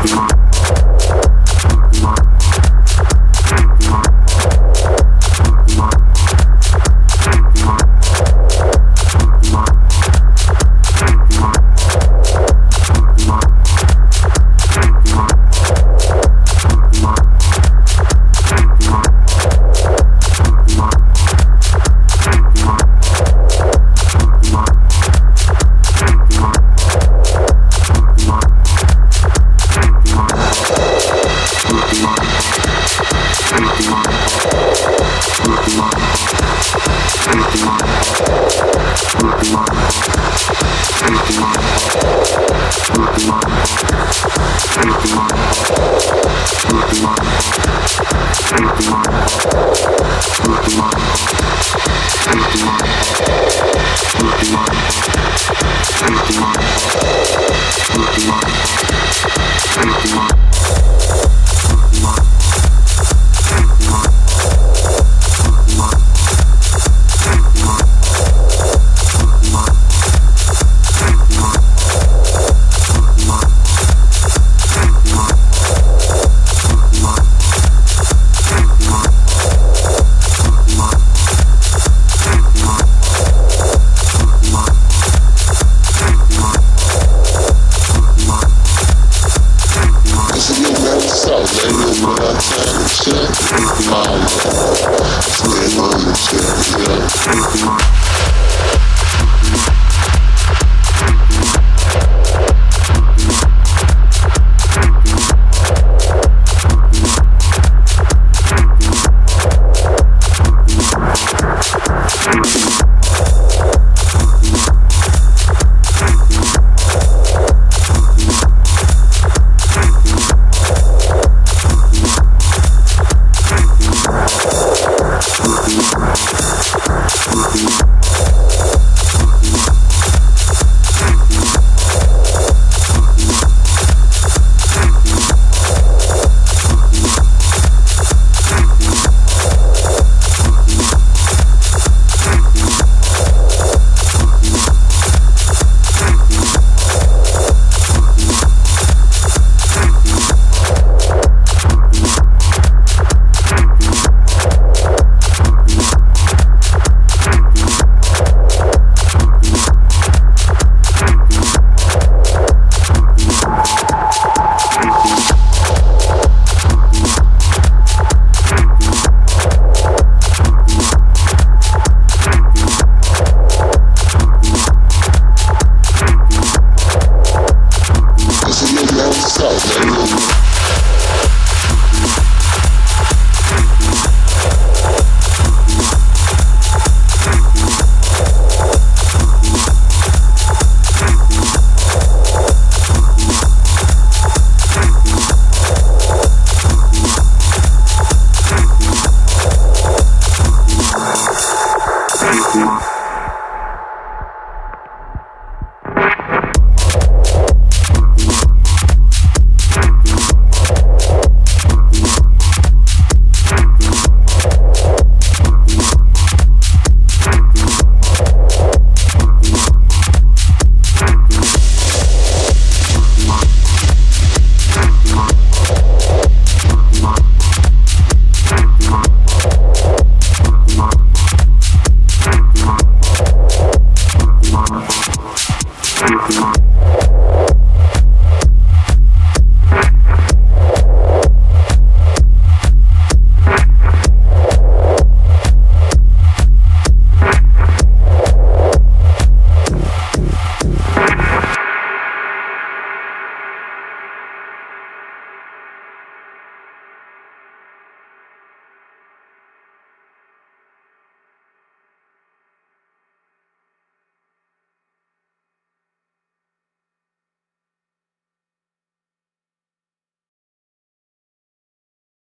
Take my